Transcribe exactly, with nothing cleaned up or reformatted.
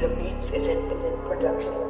Lisa Beats is in, is in production.